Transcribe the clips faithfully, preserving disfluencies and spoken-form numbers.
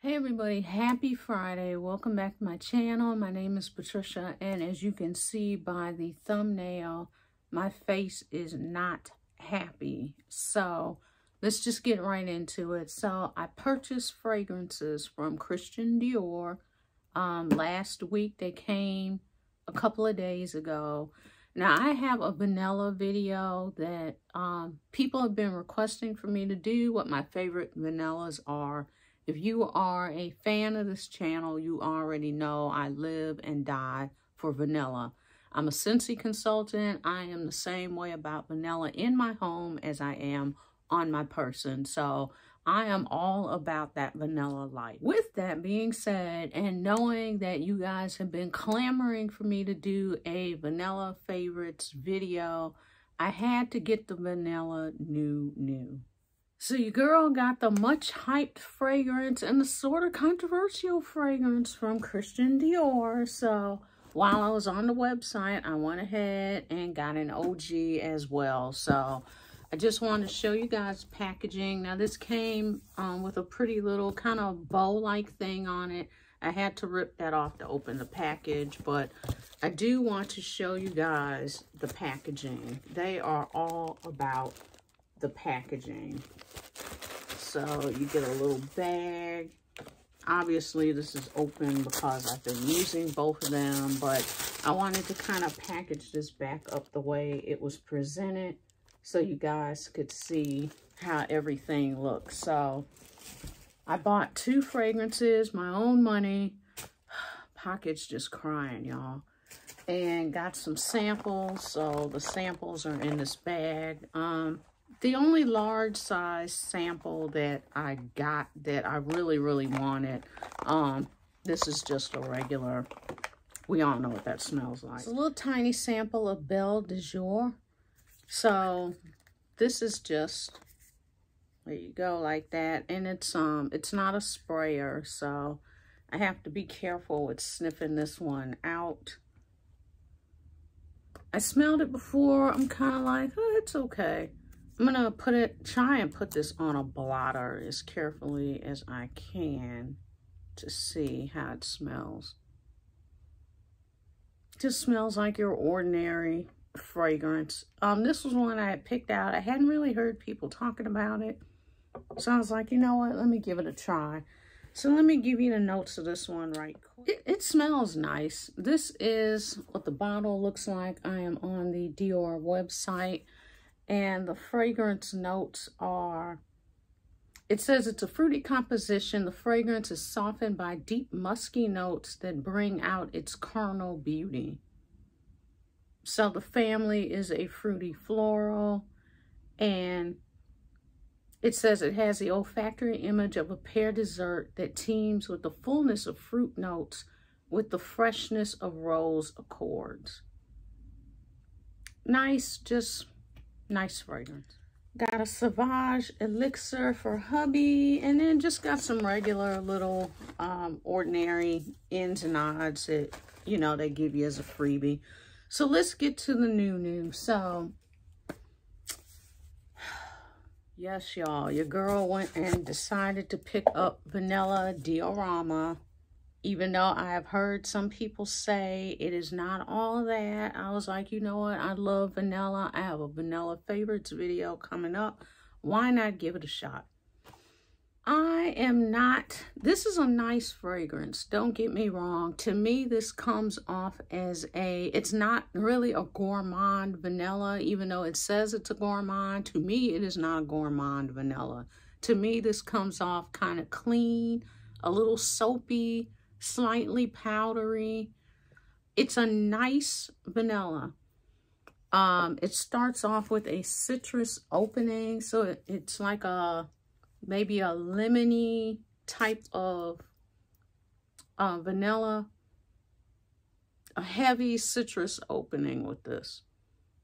Hey everybody, happy Friday. Welcome back to my channel. My name is Patricia, and as you can see by the thumbnail, my face is not happy. So let's just get right into it. So I purchased fragrances from Christian Dior um, last week. They came a couple of days ago. Now I have a vanilla video that um, people have been requesting for me to do, what my favorite vanillas are. If you are a fan of this channel, you already know I live and die for vanilla. I'm a Scentsy consultant. I am the same way about vanilla in my home as I am on my person. So I am all about that vanilla life. With that being said, and knowing that you guys have been clamoring for me to do a vanilla favorites video, I had to get the vanilla new new. So your girl got the much-hyped fragrance and the sort of controversial fragrance from Christian Dior. So while I was on the website, I went ahead and got an O G as well. So I just wanted to show you guys packaging. Now this came um, with a pretty little kind of bow-like thing on it. I had to rip that off to open the package, but I do want to show you guys the packaging. They are all about the packaging. So you get a little bag. Obviously this is open because I've been using both of them, but I wanted to kind of package this back up the way it was presented so you guys could see how everything looks. So I bought two fragrances, my own money. Pocket's just crying, y'all. And got some samples. So the samples are in this bag. Um, The only large size sample that I got that I really, really wanted, um, this is just a regular, we all know what that smells like. It's a little tiny sample of Belle de Jour. So this is just, there you go, like that. And it's, um, it's not a sprayer, so I have to be careful with sniffing this one out. I smelled it before. I'm kind of like, oh, it's okay. I'm going to put it, try and put this on a blotter as carefully as I can to see how it smells. It just smells like your ordinary fragrance. Um, this was one I had picked out. I hadn't really heard people talking about it. So I was like, you know what, let me give it a try. So let me give you the notes of this one right quick. It, it smells nice. This is what the bottle looks like. I am on the Dior website. And the fragrance notes are, it says it's a fruity composition. The fragrance is softened by deep musky notes that bring out its carnal beauty. So the family is a fruity floral. And it says it has the olfactory image of a pear dessert that teams with the fullness of fruit notes with the freshness of rose accords. Nice, just... nice fragrance. Got a Sauvage elixir for hubby, and then just got some regular little um, ordinary ins and odds that, you know, they give you as a freebie. So let's get to the new new. So, yes, y'all, your girl went and decided to pick up Vanilla Diorama, even though I have heard some people say it is not all that. I was like, you know what? I love vanilla. I have a vanilla favorites video coming up. Why not give it a shot? I am not, this is a nice fragrance. Don't get me wrong. To me, this comes off as a, it's not really a gourmand vanilla, even though it says it's a gourmand. To me, it is not a gourmand vanilla. To me, this comes off kind of clean, a little soapy, slightly powdery. It's a nice vanilla. Um, it starts off with a citrus opening, so it, it's like a maybe a lemony type of uh, vanilla. A heavy citrus opening with this,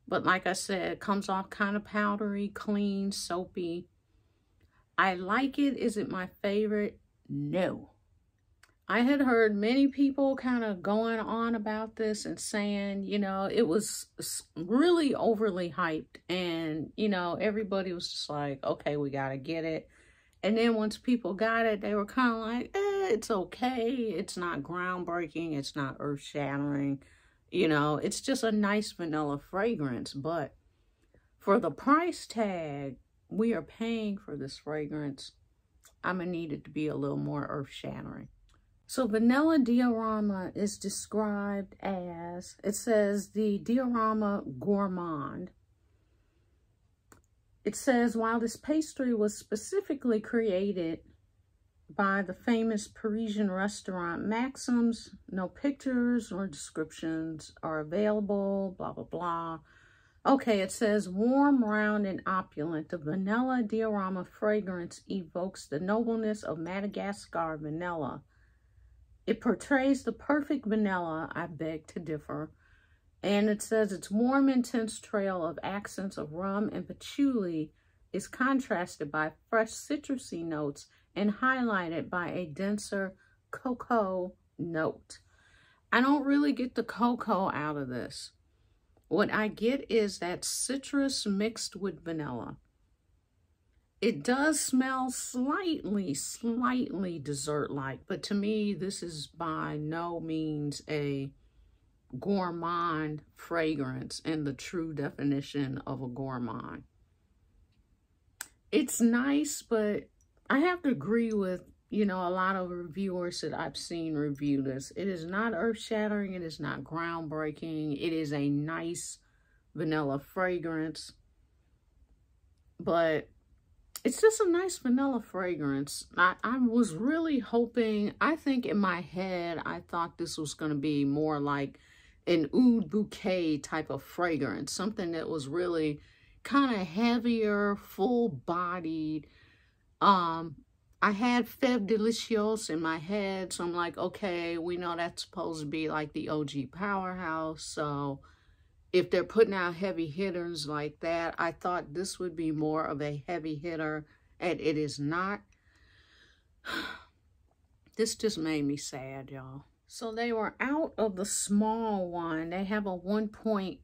but like I said, it comes off kind of powdery, clean, soapy. I like it. Is it my favorite? No. I had heard many people kind of going on about this and saying, you know, it was really overly hyped and, you know, everybody was just like, okay, we got to get it. And then once people got it, they were kind of like, eh, it's okay. It's not groundbreaking. It's not earth-shattering. You know, it's just a nice vanilla fragrance. But for the price tag we are paying for this fragrance, I'm going to need it to be a little more earth-shattering. So Vanilla Diorama is described as, it says, the Diorama Gourmand. It says, while this pastry was specifically created by the famous Parisian restaurant Maxims, no pictures or descriptions are available, blah, blah, blah. Okay, it says, warm, round, and opulent, the Vanilla Diorama fragrance evokes the nobleness of Madagascar vanilla. It portrays the perfect vanilla, I beg to differ. And it says its warm, intense trail of accents of rum and patchouli is contrasted by fresh citrusy notes and highlighted by a denser cocoa note. I don't really get the cocoa out of this. What I get is that citrus mixed with vanilla. It does smell slightly, slightly dessert-like, but to me, this is by no means a gourmand fragrance in the true definition of a gourmand. It's nice, but I have to agree with, you know, a lot of reviewers that I've seen review this. It is not earth-shattering. It is not groundbreaking. It is a nice vanilla fragrance, but it's just a nice vanilla fragrance. I, I was really hoping, I think in my head, I thought this was going to be more like an Oud Bouquet type of fragrance. Something that was really kind of heavier, full-bodied. Um, I had Fève Délicieuse in my head, so I'm like, okay, we know that's supposed to be like the O G powerhouse, so if they're putting out heavy hitters like that, I thought this would be more of a heavy hitter, and it is not. This just made me sad, y'all. So they were out of the small one. They have a one point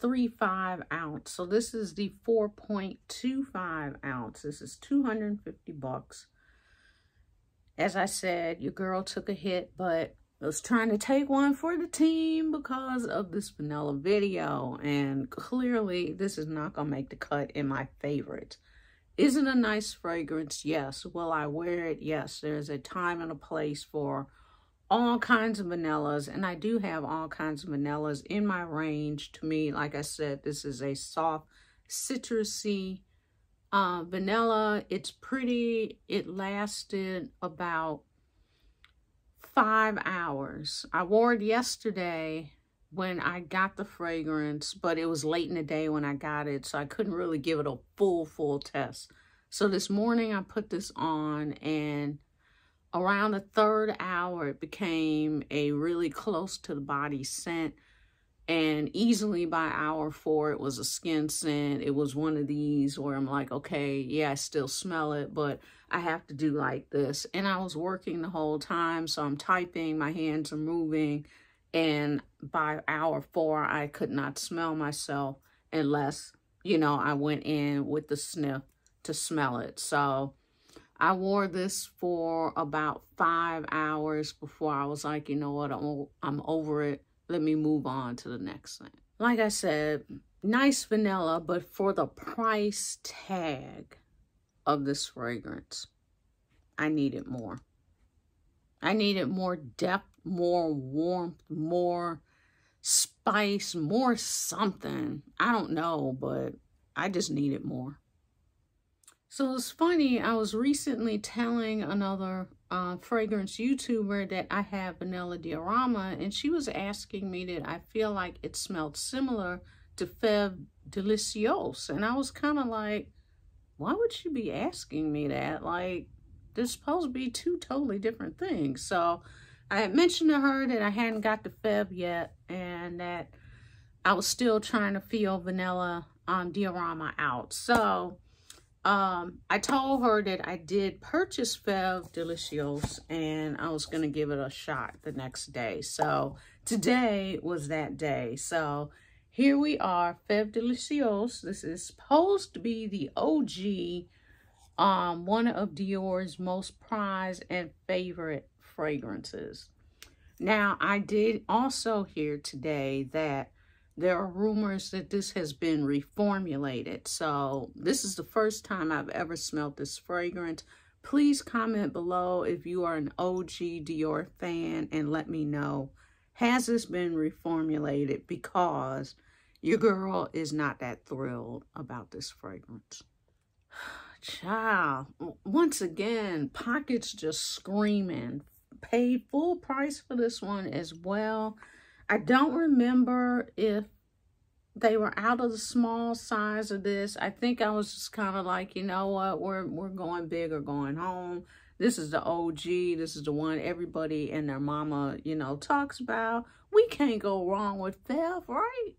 three five ounce. So this is the four point two five ounce. This is two hundred fifty bucks. As I said, your girl took a hit, but I was trying to take one for the team because of this vanilla video, and clearly this is not going to make the cut in my favorites. Isn't a nice fragrance? Yes. Will I wear it? Yes. There's a time and a place for all kinds of vanillas, and I do have all kinds of vanillas in my range. To me, like I said, this is a soft, citrusy uh, vanilla. It's pretty. It lasted about five hours. I wore it yesterday when I got the fragrance, but it was late in the day when I got it, so I couldn't really give it a full full test. So this morning I put this on, and around the third hour it became a really close to the body scent, and easily by hour four it was a skin scent. It was one of these where I'm like, okay, yeah, I still smell it, but I have to do like this. And I was working the whole time, so I'm typing, my hands are moving, and by hour four, I could not smell myself unless, you know, I went in with the sniff to smell it. So I wore this for about five hours before I was like, you know what, I'm, I'm over it. Let me move on to the next thing. Like I said, nice vanilla, but for the price tag of this fragrance, I needed more. I needed more depth, more warmth, more spice, more something. I don't know, but I just needed more. So it's funny, I was recently telling another uh, fragrance YouTuber that I have Vanilla Diorama, and she was asking me that I feel like it smelled similar to Fève Délicieuse. And I was kind of like, why would she be asking me that? Like, they're supposed to be two totally different things. So I had mentioned to her that I hadn't got the Fève yet and that I was still trying to feel Vanilla um, Diorama out. So um, I told her that I did purchase Fève Délicieuse and I was going to give it a shot the next day. So today was that day. So here we are, Fève Délicieuse. This is supposed to be the O G um, one of Dior's most prized and favorite fragrances. Now, I did also hear today that there are rumors that this has been reformulated. So this is the first time I've ever smelled this fragrance. Please comment below if you are an O G Dior fan and let me know, has this been reformulated? Because your girl is not that thrilled about this fragrance. Child, once again, pockets just screaming. Paid full price for this one as well. I don't remember if they were out of the small size of this. I think I was just kind of like, you know what, we're we're going big or going home. This is the O G. This is the one everybody and their mama, you know, talks about. We can't go wrong with Fève, right?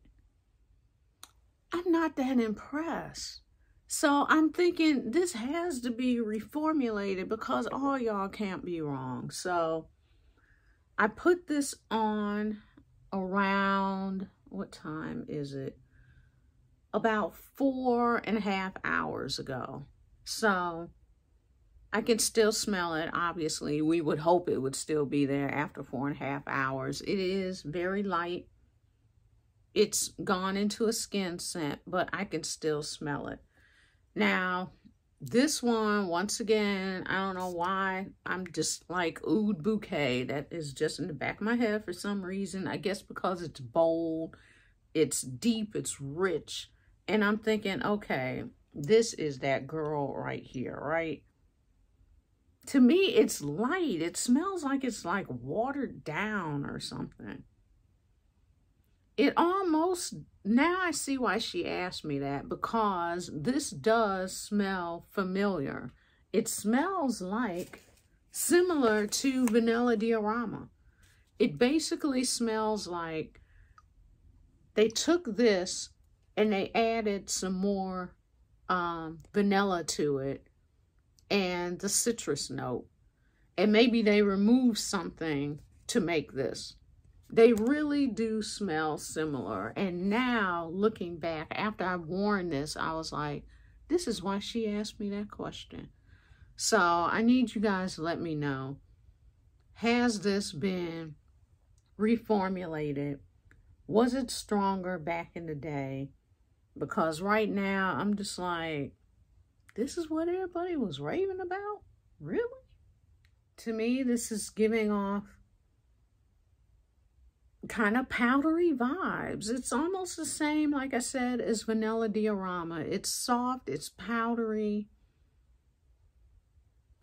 I'm not that impressed. So I'm thinking this has to be reformulated because all y'all can't be wrong. So I put this on around, what time is it? About four and a half hours ago. So I can still smell it. Obviously, we would hope it would still be there after four and a half hours. It is very light. It's gone into a skin scent, but I can still smell it. Now, this one, once again, I don't know why, I'm just like Oud Bouquet. That is just in the back of my head for some reason. I guess because it's bold, it's deep, it's rich. And I'm thinking, okay, this is that girl right here, right? To me, it's light. It smells like it's like watered down or something. It almost, now I see why she asked me that, because this does smell familiar. It smells like, similar to Vanilla Diorama. It basically smells like they took this and they added some more um, vanilla to it and the citrus note. And maybe they removed something to make this. They really do smell similar. And now, looking back, after I've worn this, I was like, this is why she asked me that question. So I need you guys to let me know, has this been reformulated? Was it stronger back in the day? Because right now, I'm just like, this is what everybody was raving about? Really? To me, this is giving off kind of powdery vibes. It's almost the same, like I said, as Vanilla Diorama. It's soft, it's powdery.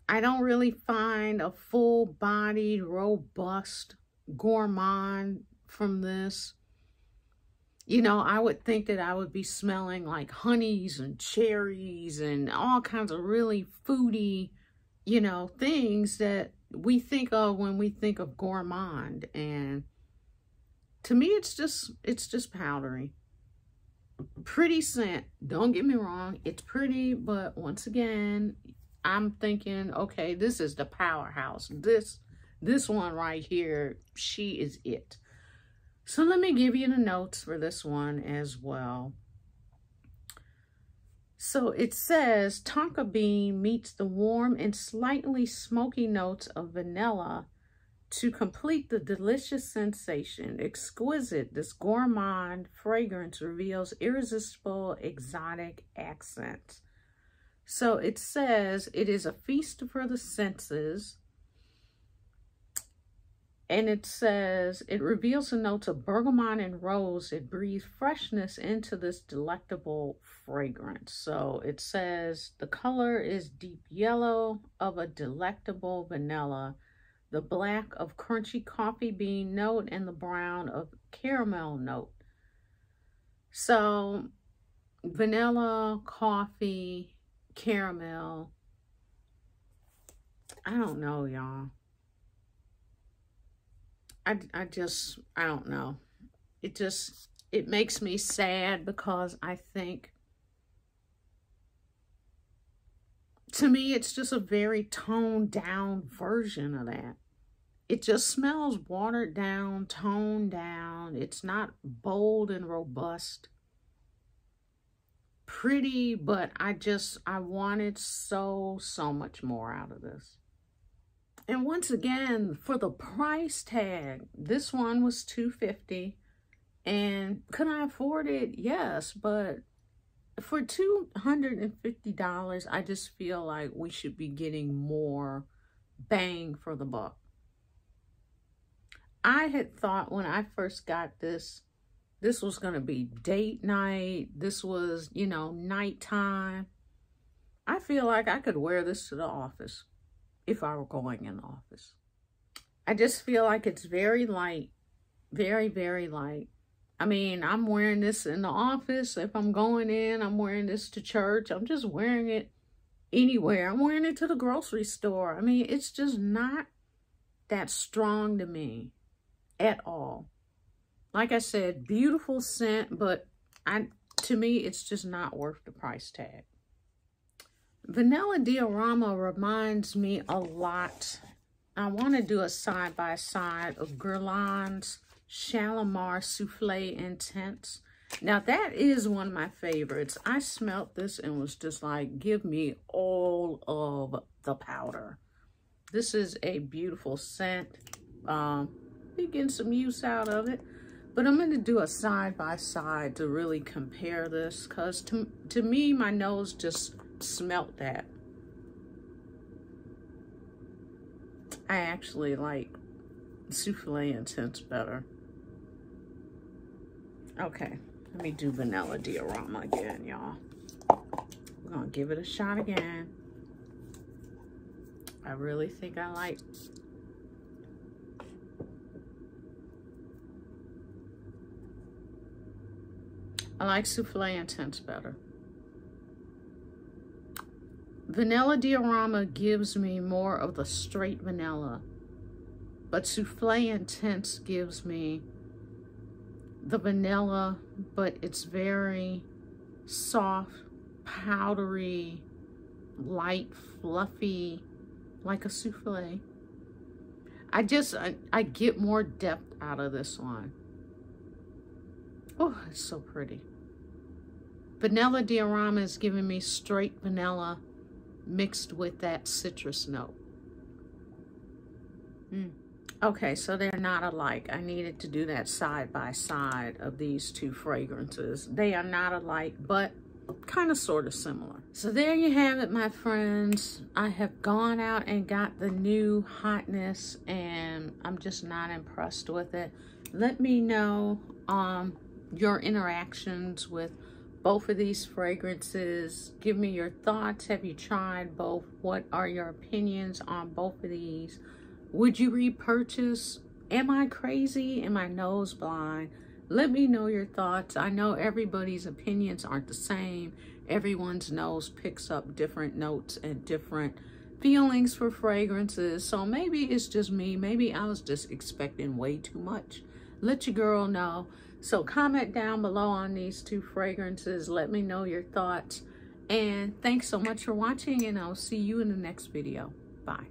I don't really find a full-bodied, robust gourmand from this. You know, I would think that I would be smelling like honeys and cherries and all kinds of really foody, you know, things that we think of when we think of gourmand. And to me, it's just, it's just powdery. Pretty scent. Don't get me wrong. It's pretty, but once again, I'm thinking, okay, this is the powerhouse. This, this one right here, she is it. So let me give you the notes for this one as well. So it says, Tonka bean meets the warm and slightly smoky notes of vanilla to complete the delicious sensation. Exquisite, this gourmand fragrance reveals irresistible exotic accents. So it says it is a feast for the senses. And it says it reveals the notes of bergamot and rose. It breathes freshness into this delectable fragrance. So it says the color is deep yellow of a delectable vanilla, the black of crunchy coffee bean note, and the brown of caramel note. So vanilla, coffee, caramel. I don't know, y'all. I, I just, I don't know. It just, it makes me sad because I think, to me, it's just a very toned down version of that. It just smells watered down, toned down. It's not bold and robust. pretty, but I just, I wanted so, so much more out of this. And once again, for the price tag, this one was two hundred fifty dollars. And could I afford it? Yes, but for two hundred fifty dollars, I just feel like we should be getting more bang for the buck. I had thought when I first got this, this was going to be date night. This was, you know, nighttime. I feel like I could wear this to the office if I were going in the office. I just feel like it's very light, very, very light. I mean, I'm wearing this in the office. If I'm going in, I'm wearing this to church. I'm just wearing it anywhere. I'm wearing it to the grocery store. I mean, it's just not that strong to me at all. Like I said, beautiful scent, but I, to me, it's just not worth the price tag. Vanilla Diorama reminds me a lot. I want to do a side-by-side of Guerlain's Shalimar Soufflé Intense. Now, that is one of my favorites. I smelt this and was just like, give me all of the powder. This is a beautiful scent. Um, you're getting some use out of it. But I'm going to do a side-by-side to really compare this, because to, to me, my nose just smelt that. I actually like Soufflé Intense better. Okay, let me do Vanilla Diorama again, y'all. We're going to give it a shot again. I really think I like I like Soufflé Intense better. Vanilla Diorama gives me more of the straight vanilla, but Soufflé Intense gives me the vanilla, but it's very soft, powdery, light, fluffy, like a soufflé. I just, I, I get more depth out of this one. Oh, it's so pretty. Vanilla Diorama is giving me straight vanilla mixed with that citrus note. Mm. Okay, so they're not alike. I needed to do that side by side of these two fragrances. They are not alike, but kind of sort of similar. So there you have it, my friends. I have gone out and got the new hotness, and I'm just not impressed with it. Let me know um your interactions with both of these fragrances. Give me your thoughts. Have you tried both? What are your opinions on both of these? Would you repurchase? Am I crazy? Am I nose blind? Let me know your thoughts. I know everybody's opinions aren't the same. Everyone's nose picks up different notes and different feelings for fragrances. So maybe it's just me. Maybe I was just expecting way too much. Let your girl know. So comment down below on these two fragrances. Let me know your thoughts. And thanks so much for watching, and I'll see you in the next video. Bye.